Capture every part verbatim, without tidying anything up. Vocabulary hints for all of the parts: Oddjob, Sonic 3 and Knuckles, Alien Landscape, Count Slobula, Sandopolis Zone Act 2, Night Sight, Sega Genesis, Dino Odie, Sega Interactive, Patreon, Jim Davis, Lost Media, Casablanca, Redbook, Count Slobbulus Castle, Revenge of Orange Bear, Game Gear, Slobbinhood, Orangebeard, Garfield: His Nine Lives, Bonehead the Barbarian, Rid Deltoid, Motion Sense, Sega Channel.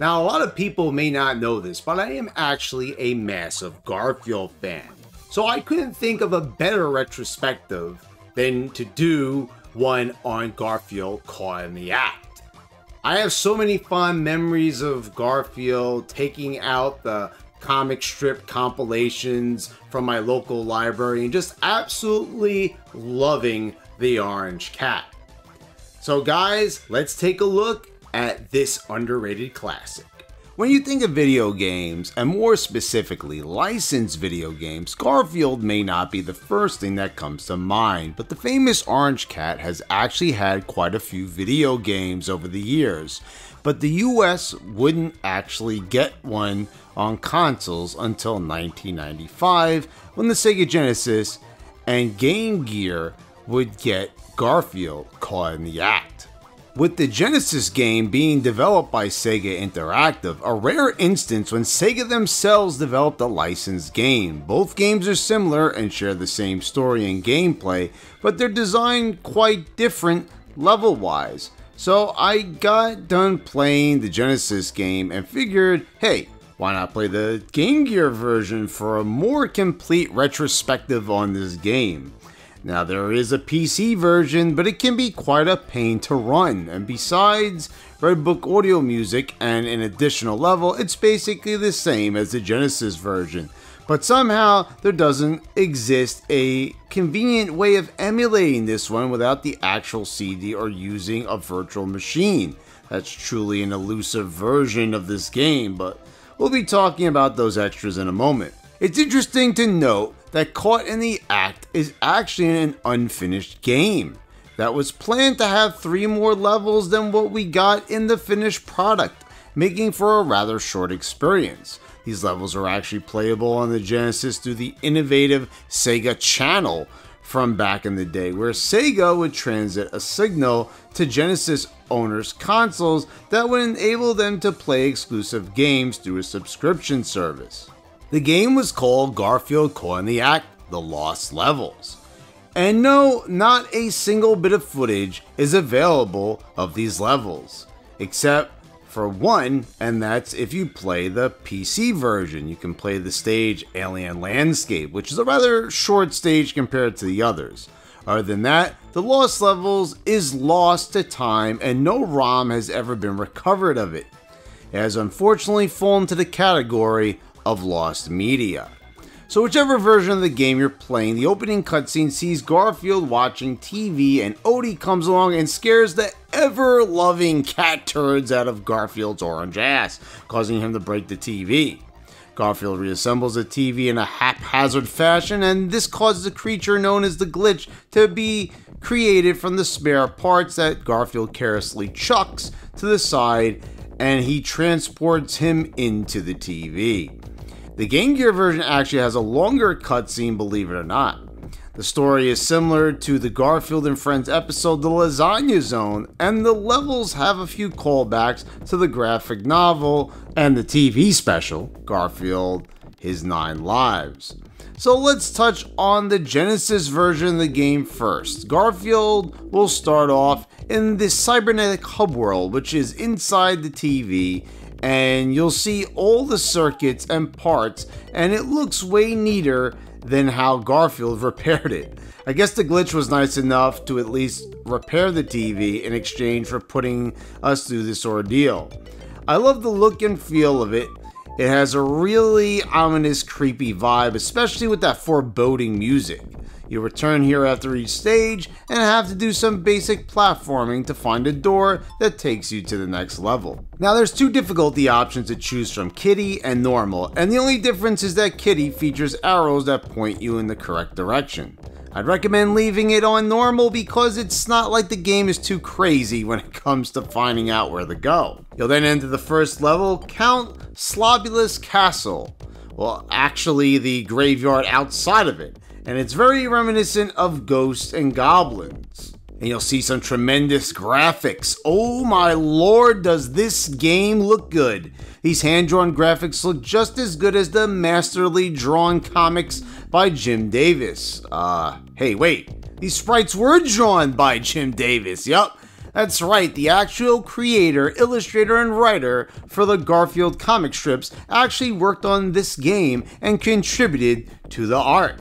Now, a lot of people may not know this, but I am actually a massive Garfield fan. So I couldn't think of a better retrospective than to do one on Garfield Caught in the Act. I have so many fond memories of Garfield, taking out the comic strip compilations from my local library and just absolutely loving the orange cat. So guys, let's take a look at this underrated classic. When you think of video games, and more specifically licensed video games, Garfield may not be the first thing that comes to mind, but the famous orange cat has actually had quite a few video games over the years, but the U S wouldn't actually get one on consoles until nineteen ninety-five, when the Sega Genesis and Game Gear would get Garfield Caught in the Act. With the Genesis game being developed by Sega Interactive, a rare instance when Sega themselves developed a licensed game. Both games are similar and share the same story and gameplay, but they're designed quite different level-wise. So I got done playing the Genesis game and figured, hey, why not play the Game Gear version for a more complete retrospective on this game? Now, there is a P C version, but it can be quite a pain to run, and besides Redbook audio music and an additional level, it's basically the same as the Genesis version, but somehow there doesn't exist a convenient way of emulating this one without the actual C D or using a virtual machine. That's truly an elusive version of this game, but we'll be talking about those extras in a moment. It's interesting to note that Caught in the Act is actually an unfinished game that was planned to have three more levels than what we got in the finished product, making for a rather short experience. These levels are actually playable on the Genesis through the innovative Sega Channel from back in the day, where Sega would transit a signal to Genesis owners' consoles that would enable them to play exclusive games through a subscription service. The game was called Garfield Caught in the Act: The Lost Levels. And no, not a single bit of footage is available of these levels, except for one, and that's if you play the P C version. You can play the stage Alien Landscape, which is a rather short stage compared to the others. Other than that, The Lost Levels is lost to time, and no ROM has ever been recovered of it. It has unfortunately fallen to the category of Lost Media. So whichever version of the game you're playing, the opening cutscene sees Garfield watching T V, and Odie comes along and scares the ever-loving cat turds out of Garfield's orange ass, causing him to break the T V. Garfield reassembles the T V in a haphazard fashion, and this causes a creature known as the Glitch to be created from the spare parts that Garfield carelessly chucks to the side, and he transports him into the T V. The Game Gear version actually has a longer cutscene, believe it or not. The story is similar to the Garfield and Friends episode, The Lasagna Zone, and the levels have a few callbacks to the graphic novel and the T V special, Garfield: His Nine Lives. So let's touch on the Genesis version of the game first. Garfield will start off in the cybernetic hub world, which is inside the T V, and you'll see all the circuits and parts, and it looks way neater than how Garfield repaired it. I guess the Glitch was nice enough to at least repair the T V in exchange for putting us through this ordeal. I love the look and feel of it. It has a really ominous, creepy vibe, especially with that foreboding music. You return here after each stage and have to do some basic platforming to find a door that takes you to the next level. Now, there's two difficulty options to choose from, Kitty and Normal, and the only difference is that Kitty features arrows that point you in the correct direction. I'd recommend leaving it on Normal because it's not like the game is too crazy when it comes to finding out where to go. You'll then enter the first level, Count Slobbulus Castle. Well, actually the graveyard outside of it. And it's very reminiscent of Ghosts and Goblins. And you'll see some tremendous graphics. Oh my lord, does this game look good. These hand-drawn graphics look just as good as the masterly drawn comics by Jim Davis. Uh, hey wait, these sprites were drawn by Jim Davis, yep. That's right, the actual creator, illustrator, and writer for the Garfield comic strips actually worked on this game and contributed to the art.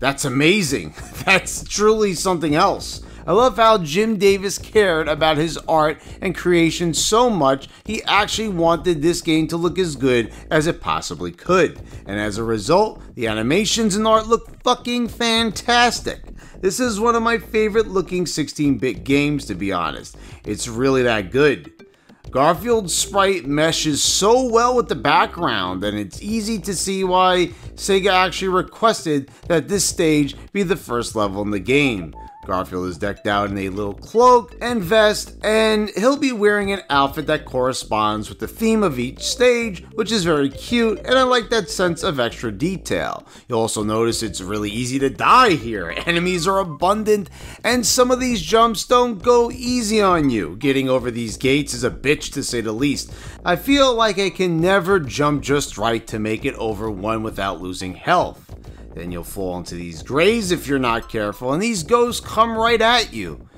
That's amazing. That's truly something else. I love how Jim Davis cared about his art and creation so much, he actually wanted this game to look as good as it possibly could. And as a result, the animations and art look fucking fantastic. This is one of my favorite looking sixteen bit games, to be honest. It's really that good. Garfield's sprite meshes so well with the background, and it's easy to see why Sega actually requested that this stage be the first level in the game. Garfield is decked out in a little cloak and vest, and he'll be wearing an outfit that corresponds with the theme of each stage, which is very cute, and I like that sense of extra detail. You'll also notice it's really easy to die here. Enemies are abundant, and some of these jumps don't go easy on you. Getting over these gates is a bitch, to say the least. I feel like I can never jump just right to make it over one without losing health. Then you'll fall into these graves if you're not careful, and these ghosts come right at you.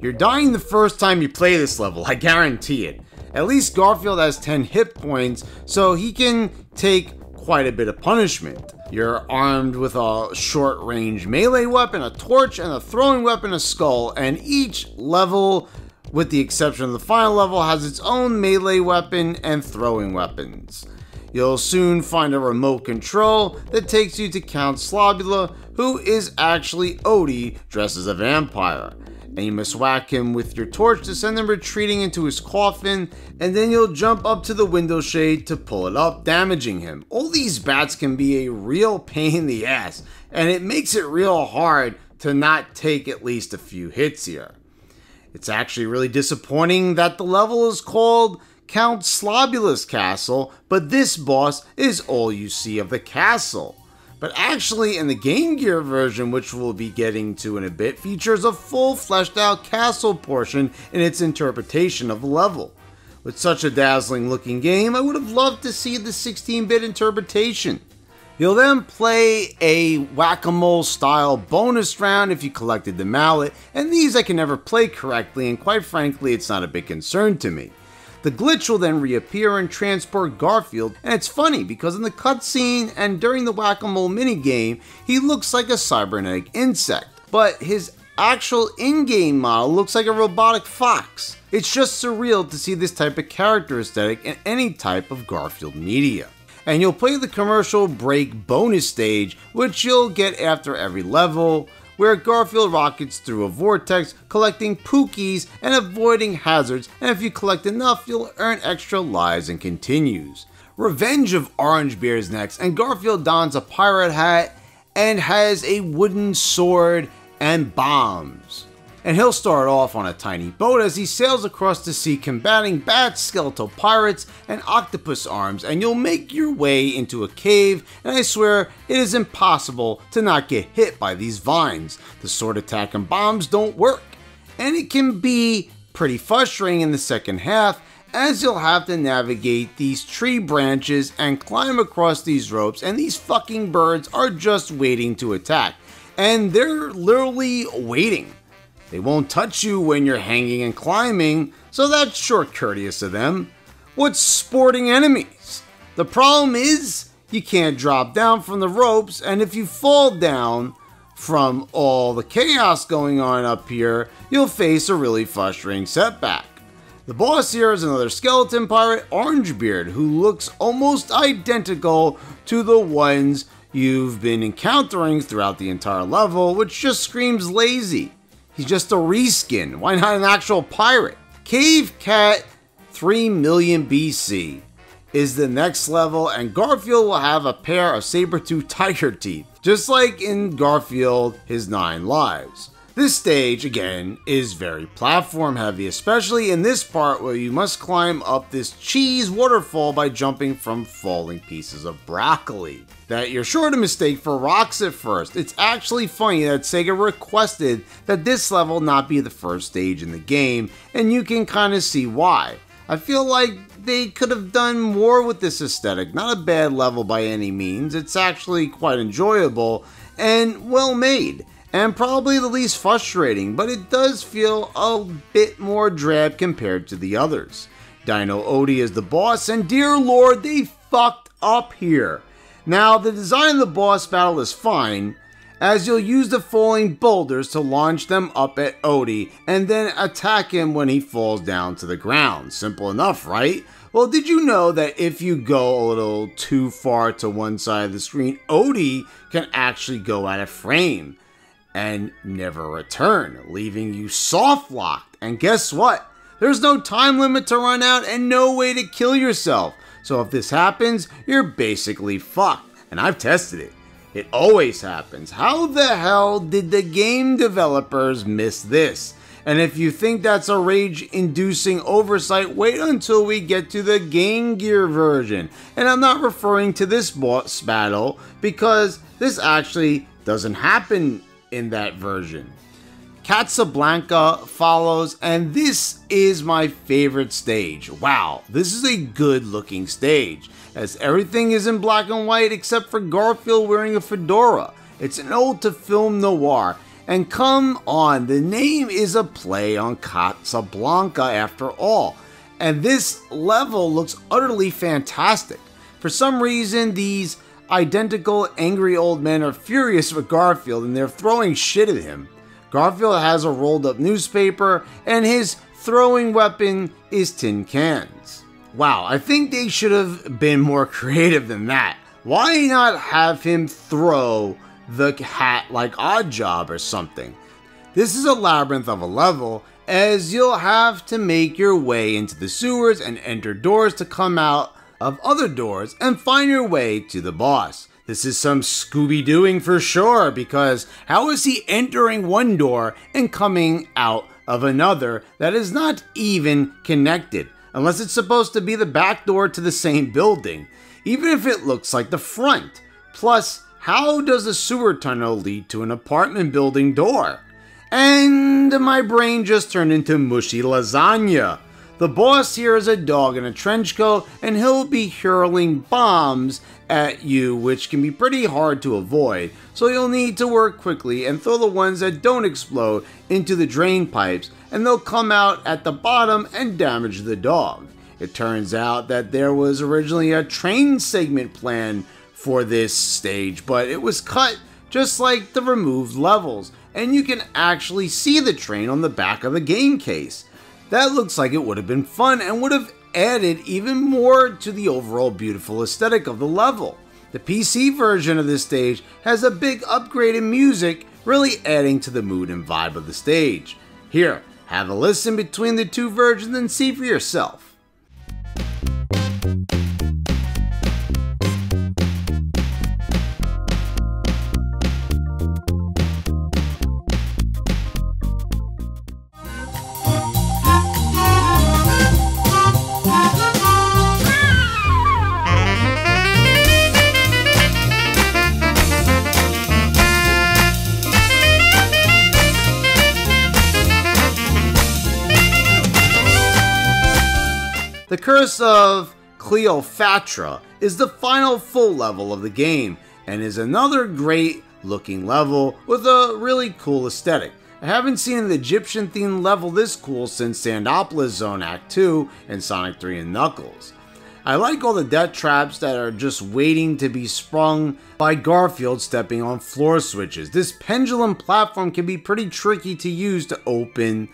You're dying the first time you play this level, I guarantee it. At least Garfield has ten hit points, so he can take quite a bit of punishment. You're armed with a short-range melee weapon, a torch, and a throwing weapon, a skull, and each level, with the exception of the final level, has its own melee weapon and throwing weapons. You'll soon find a remote control that takes you to Count Slobula, who is actually Odie dressed as a vampire. And you must whack him with your torch to send him retreating into his coffin, and then you'll jump up to the window shade to pull it up, damaging him. All these bats can be a real pain in the ass, and it makes it real hard to not take at least a few hits here. It's actually really disappointing that the level is called Count Slobbulus Castle, but this boss is all you see of the castle. But actually, in the Game Gear version, which we'll be getting to in a bit, features a full fleshed out castle portion in its interpretation of the level. With such a dazzling looking game, I would have loved to see the sixteen bit interpretation. You'll then play a whack-a-mole style bonus round if you collected the mallet, and these I can never play correctly, and quite frankly it's not a big concern to me. The glitch will then reappear and transport Garfield, and it's funny because in the cutscene and during the whack-a-mole minigame, he looks like a cybernetic insect, but his actual in-game model looks like a robotic fox. It's just surreal to see this type of character aesthetic in any type of Garfield media. And you'll play the commercial break bonus stage, which you'll get after every level, where Garfield rockets through a vortex, collecting pookies and avoiding hazards, and if you collect enough, you'll earn extra lives and continues. Revenge of Orange Bear is next, and Garfield dons a pirate hat and has a wooden sword and bombs. And he'll start off on a tiny boat as he sails across the sea combating bats, skeletal pirates, and octopus arms, and you'll make your way into a cave, and I swear it is impossible to not get hit by these vines. The sword attack and bombs don't work, and it can be pretty frustrating in the second half, as you'll have to navigate these tree branches and climb across these ropes, and these fucking birds are just waiting to attack, and they're literally waiting. They won't touch you when you're hanging and climbing, so that's short courteous of them. What's sporting enemies? The problem is you can't drop down from the ropes, and if you fall down from all the chaos going on up here, you'll face a really frustrating setback. The boss here is another skeleton pirate, Orangebeard, who looks almost identical to the ones you've been encountering throughout the entire level, which just screams lazy. He's just a reskin. Why not an actual pirate? Cave Cat three million B C is the next level, and Garfield will have a pair of saber-tooth tiger teeth, just like in Garfield: His Nine Lives. This stage, again, is very platform heavy, especially in this part where you must climb up this cheese waterfall by jumping from falling pieces of broccoli that you're sure to mistake for rocks at first. It's actually funny that Sega requested that this level not be the first stage in the game, and you can kind of see why. I feel like they could have done more with this aesthetic. Not a bad level by any means. It's actually quite enjoyable and well made. and probably the least frustrating, but it does feel a bit more drab compared to the others. Dino Odie is the boss, and dear lord, they fucked up here. Now, the design of the boss battle is fine, as you'll use the falling boulders to launch them up at Odie and then attack him when he falls down to the ground. Simple enough, right? Well, did you know that if you go a little too far to one side of the screen, Odie can actually go out of frame and never return, leaving you soft-locked? And guess what? There's no time limit to run out and no way to kill yourself. So if this happens, you're basically fucked. And I've tested it. It always happens. How the hell did the game developers miss this? And if you think that's a rage-inducing oversight, wait until we get to the Game Gear version. And I'm not referring to this boss battle, because this actually doesn't happen in that version. Catsablanca follows, and this is my favorite stage. Wow, this is a good looking stage, as everything is in black and white except for Garfield wearing a fedora. It's an ode to film noir, and come on, the name is a play on Casablanca after all, and this level looks utterly fantastic. For some reason, these identical angry old men are furious with Garfield and they're throwing shit at him. Garfield has a rolled up newspaper, and his throwing weapon is tin cans. Wow, I think they should have been more creative than that. Why not have him throw the hat like Oddjob or something? This is a labyrinth of a level, as you'll have to make your way into the sewers and enter doors to come out of other doors and find your way to the boss. This is some Scooby-Dooing for sure, because how is he entering one door and coming out of another that is not even connected, unless it's supposed to be the back door to the same building, even if it looks like the front? Plus, how does a sewer tunnel lead to an apartment building door? And my brain just turned into mushy lasagna. The boss here is a dog in a trench coat, and he'll be hurling bombs at you, which can be pretty hard to avoid, so you'll need to work quickly and throw the ones that don't explode into the drain pipes, and they'll come out at the bottom and damage the dog. It turns out that there was originally a train segment planned for this stage, but it was cut, just like the removed levels, and you can actually see the train on the back of the game case. That looks like it would have been fun and would have added even more to the overall beautiful aesthetic of the level. The P C version of this stage has a big upgrade in music, really adding to the mood and vibe of the stage. Here, have a listen between the two versions and see for yourself. The Curse of Cleopatra is the final full level of the game, and is another great looking level with a really cool aesthetic. I haven't seen an Egyptian themed level this cool since Sandopolis Zone Act two and Sonic three and Knuckles. I like all the death traps that are just waiting to be sprung by Garfield stepping on floor switches. This pendulum platform can be pretty tricky to use to open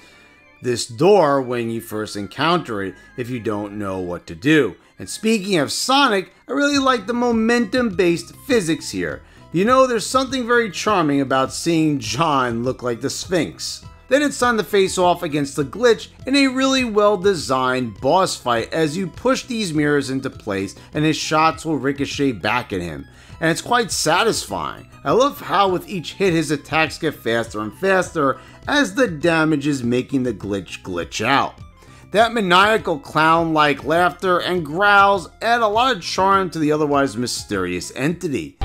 this door when you first encounter it if you don't know what to do. And speaking of Sonic, I really like the momentum-based physics here. You know, there's something very charming about seeing John look like the Sphinx. Then it's time to face off against the Glitch in a really well-designed boss fight, as you push these mirrors into place and his shots will ricochet back at him. And it's quite satisfying. I love how with each hit his attacks get faster and faster as the damage is making the Glitch glitch out. That maniacal clown-like laughter and growls add a lot of charm to the otherwise mysterious entity.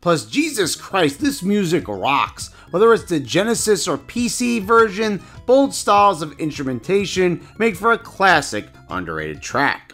Plus, Jesus Christ, this music rocks. Whether it's the Genesis or P C version, bold styles of instrumentation make for a classic underrated track.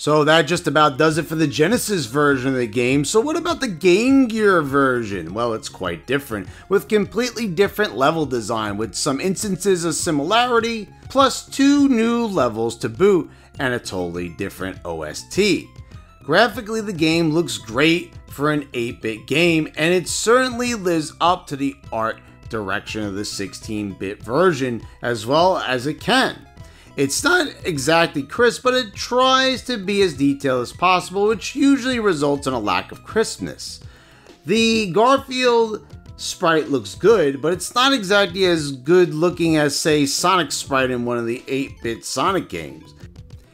So that just about does it for the Genesis version of the game. So what about the Game Gear version? Well, it's quite different, with completely different level design, with some instances of similarity, plus two new levels to boot, and a totally different O S T. Graphically, the game looks great for an eight bit game, and it certainly lives up to the art direction of the sixteen bit version as well as it can. It's not exactly crisp, but it tries to be as detailed as possible, which usually results in a lack of crispness. The Garfield sprite looks good, but it's not exactly as good looking as, say, Sonic sprite in one of the eight bit Sonic games.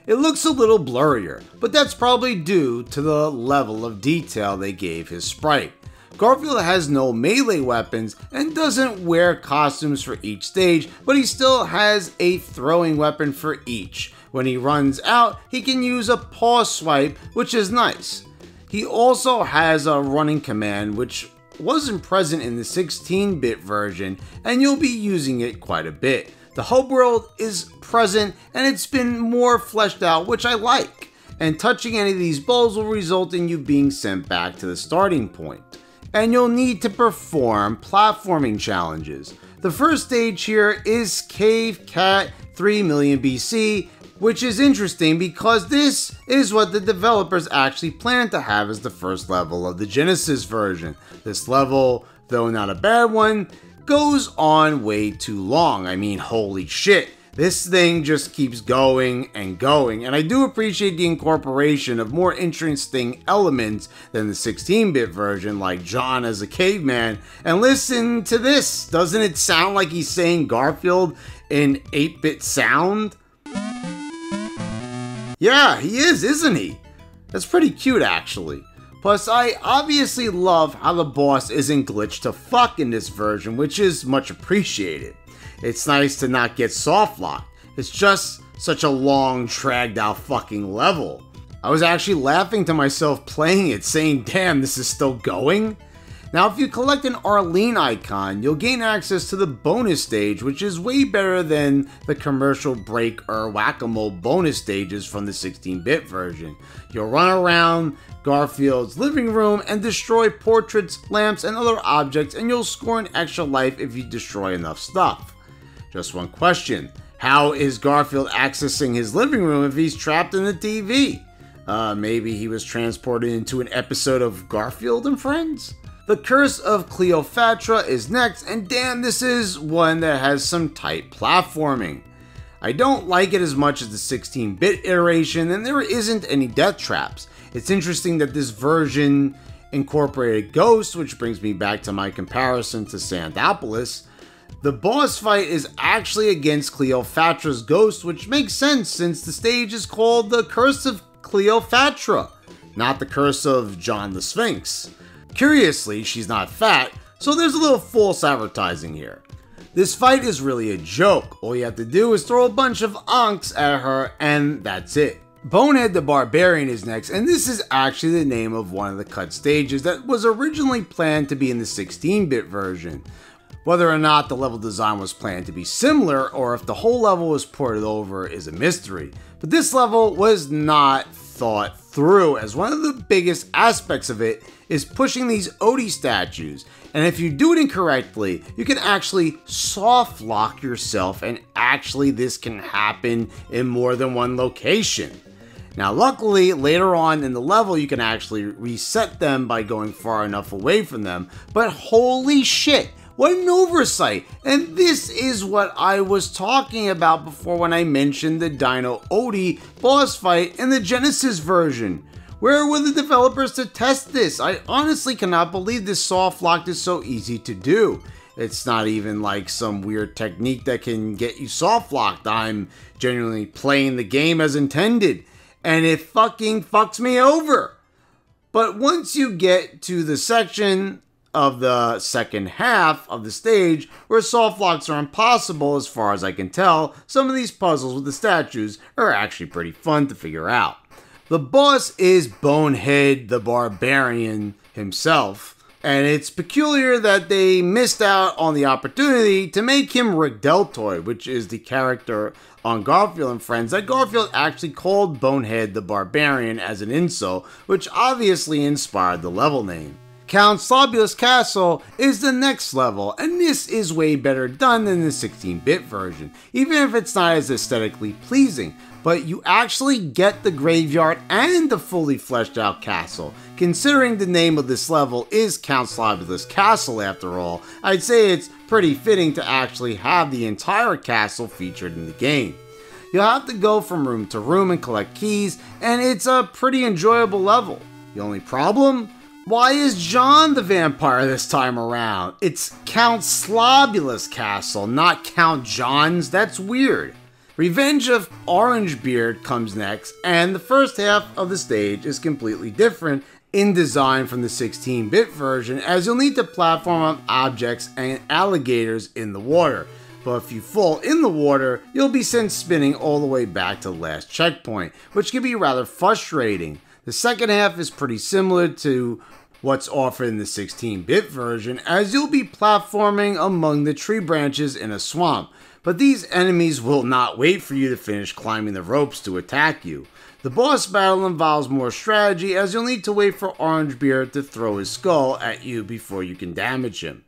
It looks a little blurrier, but that's probably due to the level of detail they gave his sprite. Garfield has no melee weapons and doesn't wear costumes for each stage, but he still has a throwing weapon for each. When he runs out, he can use a paw swipe, which is nice. He also has a running command, which wasn't present in the sixteen bit version, and you'll be using it quite a bit. The hub world is present, and it's been more fleshed out, which I like, and touching any of these balls will result in you being sent back to the starting point. And you'll need to perform platforming challenges. The first stage here is Cave Cat three million B C, which is interesting because this is what the developers actually planned to have as the first level of the Genesis version. This level, though not a bad one, goes on way too long. I mean, holy shit. This thing just keeps going and going, and I do appreciate the incorporation of more interesting elements than the sixteen bit version, like John as a caveman. And listen to this, doesn't it sound like he's saying Garfield in eight bit sound? Yeah, he is, isn't he? That's pretty cute, actually. Plus, I obviously love how the boss isn't glitched to fuck in this version, which is much appreciated. It's nice to not get soft-locked. It's just such a long, dragged-out fucking level. I was actually laughing to myself playing it, saying, damn, this is still going? Now, if you collect an Arlene icon, you'll gain access to the bonus stage, which is way better than the commercial break or whack-a-mole bonus stages from the sixteen bit version. You'll run around Garfield's living room and destroy portraits, lamps, and other objects, and you'll score an extra life if you destroy enough stuff. Just one question. How is Garfield accessing his living room if he's trapped in the T V? Uh, maybe he was transported into an episode of Garfield and Friends? The Curse of Cleopatra is next, and damn, this is one that has some tight platforming. I don't like it as much as the sixteen bit iteration, and there isn't any death traps. It's interesting that this version incorporated ghosts, which brings me back to my comparison to Sandopolis. The boss fight is actually against Cleopatra's ghost, which makes sense since the stage is called The Curse of Cleopatra, not The Curse of John the Sphinx. Curiously, she's not fat, so there's a little false advertising here. This fight is really a joke. All you have to do is throw a bunch of onks at her, and that's it. Bonehead the Barbarian is next, and this is actually the name of one of the cut stages that was originally planned to be in the sixteen bit version. Whether or not the level design was planned to be similar or if the whole level was ported over is a mystery, but this level was not thought through, as one of the biggest aspects of it is pushing these Odie statues, and if you do it incorrectly, you can actually soft lock yourself, and actually this can happen in more than one location. Now luckily, later on in the level, you can actually reset them by going far enough away from them, but holy shit! What an oversight! And this is what I was talking about before when I mentioned the Dino Odie boss fight in the Genesis version. Where were the developers to test this? I honestly cannot believe this soft lock is so easy to do. It's not even like some weird technique that can get you soft locked. I'm genuinely playing the game as intended, and it fucking fucks me over. But once you get to the section of the second half of the stage where soft locks are impossible, as far as I can tell, some of these puzzles with the statues are actually pretty fun to figure out. The boss is Bonehead the Barbarian himself, and it's peculiar that they missed out on the opportunity to make him Rid Deltoid, which is the character on Garfield and Friends that Garfield actually called Bonehead the Barbarian as an insult, which obviously inspired the level name. Count Slobbulus Castle is the next level, and this is way better done than the sixteen bit version, even if it's not as aesthetically pleasing. But you actually get the graveyard and the fully fleshed out castle. Considering the name of this level is Count Slobbulus Castle after all, I'd say it's pretty fitting to actually have the entire castle featured in the game. You'll have to go from room to room and collect keys, and it's a pretty enjoyable level. The only problem? Why is John the vampire this time around? It's Count Slobbulus Castle, not Count John's. That's weird. Revenge of Orange Bear comes next, and the first half of the stage is completely different in design from the sixteen bit version, as you'll need to platform up objects and alligators in the water. But if you fall in the water, you'll be sent spinning all the way back to the last checkpoint, which can be rather frustrating. The second half is pretty similar to what's offered in the sixteen bit version, as you'll be platforming among the tree branches in a swamp, but these enemies will not wait for you to finish climbing the ropes to attack you. The boss battle involves more strategy, as you'll need to wait for Orangebeard to throw his skull at you before you can damage him.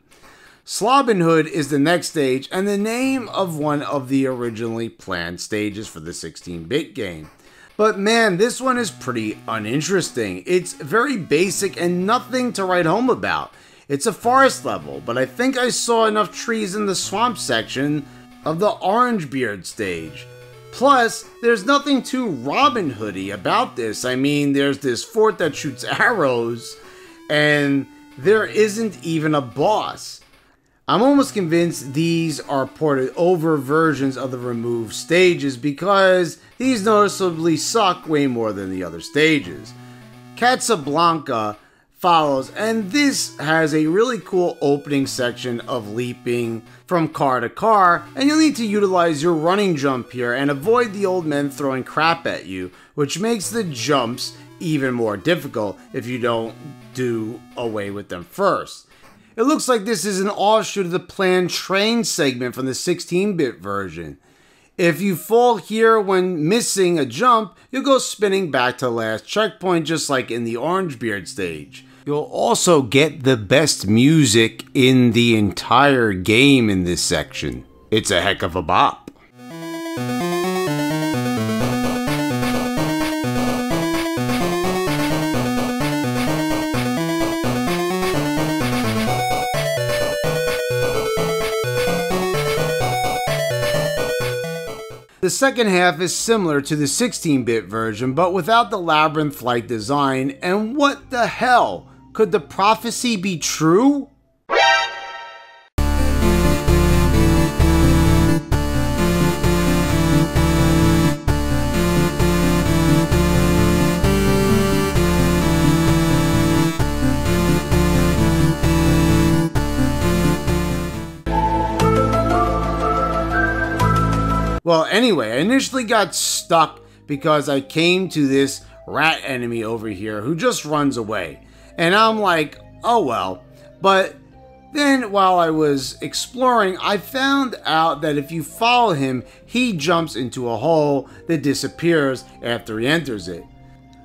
Slobbinhood is the next stage, and the name of one of the originally planned stages for the sixteen bit game. But man, this one is pretty uninteresting. It's very basic and nothing to write home about. It's a forest level, but I think I saw enough trees in the swamp section of the Orangebeard stage. Plus, there's nothing too Robin Hood-y about this. I mean, there's this fort that shoots arrows, and there isn't even a boss. I'm almost convinced these are ported over versions of the removed stages, because these noticeably suck way more than the other stages. Catsablanca follows, and this has a really cool opening section of leaping from car to car, and you'll need to utilize your running jump here and avoid the old men throwing crap at you, which makes the jumps even more difficult if you don't do away with them first. It looks like this is an offshoot of the planned train segment from the sixteen bit version. If you fall here when missing a jump, you'll go spinning back to the last checkpoint, just like in the Orangebeard stage. You'll also get the best music in the entire game in this section. It's a heck of a bop. The second half is similar to the sixteen bit version, but without the labyrinth-like design, and what the hell? Could the prophecy be true? Well, anyway, I initially got stuck because I came to this rat enemy over here who just runs away. And I'm like, oh well. But then while I was exploring, I found out that if you follow him, he jumps into a hole that disappears after he enters it.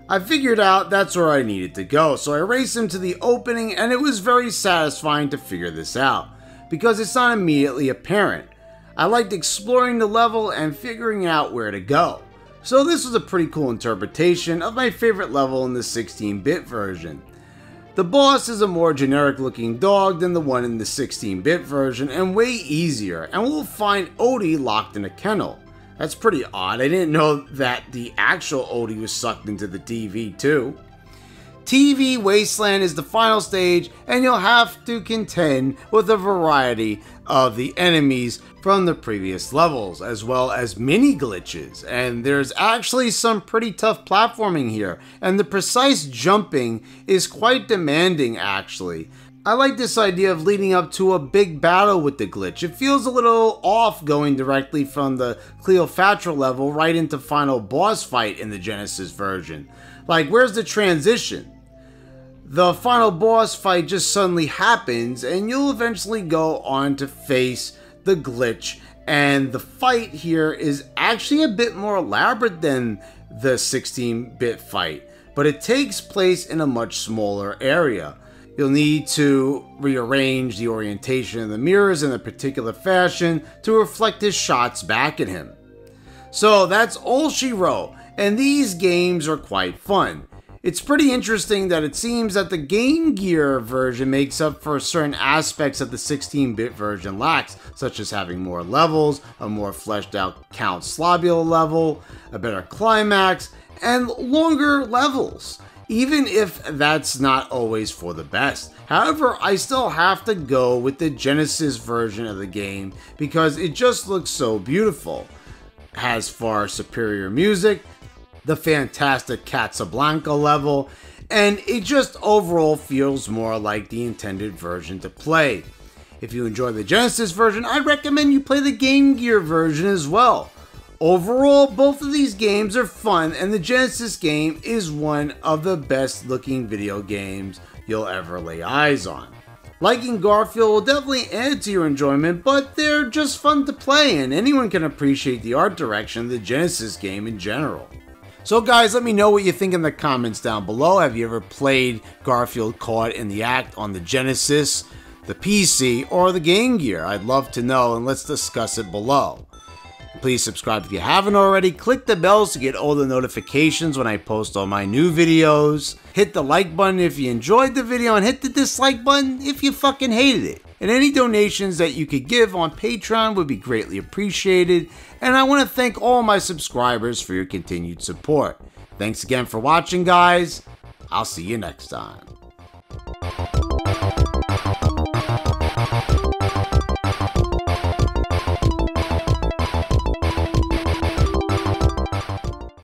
I figured out that's where I needed to go, so I raced him to the opening, and it was very satisfying to figure this out, because it's not immediately apparent. I liked exploring the level and figuring out where to go. So this was a pretty cool interpretation of my favorite level in the sixteen bit version. The boss is a more generic looking dog than the one in the sixteen bit version, and way easier, and we'll find Odie locked in a kennel. That's pretty odd, I didn't know that the actual Odie was sucked into the T V too. T V Wasteland is the final stage, and you'll have to contend with a variety of the enemies from the previous levels, as well as mini glitches, and there's actually some pretty tough platforming here, and the precise jumping is quite demanding actually. I like this idea of leading up to a big battle with the glitch. It feels a little off going directly from the Cleopatra level right into final boss fight in the Genesis version. Like, where's the transition? The final boss fight just suddenly happens, and you'll eventually go on to face the Glitch. And the fight here is actually a bit more elaborate than the sixteen bit fight, but it takes place in a much smaller area. You'll need to rearrange the orientation of the mirrors in a particular fashion to reflect his shots back at him. So that's all she wrote, and these games are quite fun. It's pretty interesting that it seems that the Game Gear version makes up for certain aspects that the sixteen bit version lacks, such as having more levels, a more fleshed out Count Slobula level, a better climax, and longer levels, even if that's not always for the best. However, I still have to go with the Genesis version of the game because it just looks so beautiful. It has far superior music, the fantastic Catsablanca level, and it just overall feels more like the intended version to play. If you enjoy the Genesis version, I'd recommend you play the Game Gear version as well. Overall, both of these games are fun, and the Genesis game is one of the best looking video games you'll ever lay eyes on. Liking Garfield will definitely add to your enjoyment, but they're just fun to play, and anyone can appreciate the art direction of the Genesis game in general. So guys, let me know what you think in the comments down below. Have you ever played Garfield Caught in the Act on the Genesis, the P C, or the Game Gear? I'd love to know, and let's discuss it below. Please subscribe if you haven't already. Click the bells to get all the notifications when I post all my new videos. Hit the like button if you enjoyed the video, and hit the dislike button if you fucking hated it. And any donations that you could give on Patreon would be greatly appreciated. And I want to thank all my subscribers for your continued support. Thanks again for watching, guys. I'll see you next time.